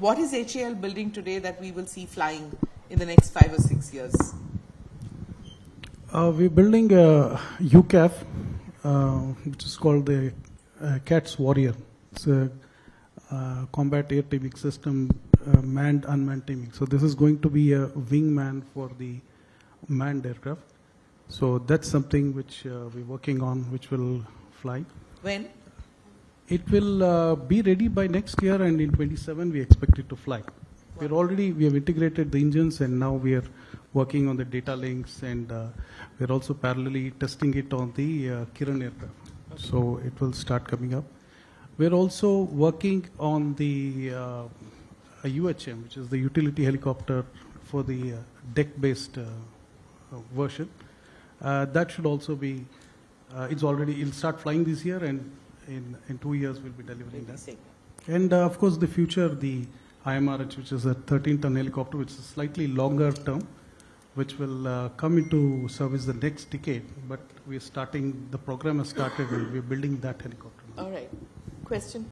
what is HAL building today that we will see flying in the next 5 or 6 years? We're building a UCAV, which is called the CATS Warrior. It's a combat air teaming system, manned, unmanned teaming. So this is going to be a wingman for the manned aircraft. So that's something which we're working on, which will fly. When? It will be ready by next year, and in 27 we expect it to fly. Wow. We have integrated the engines, and now we are working on the data links, and we're also parallelly testing it on the Kiran aircraft. Okay. So it will start coming up. We're also working on the UHM, which is the utility helicopter for the deck-based version. That should also be, it'll start flying this year, and in 2 years we'll be delivering that. And of course the future, the IMRH, which is a 13-ton helicopter, which is slightly longer term, which will come into service the next decade, but the program has started and we're building that helicopter. All right, question.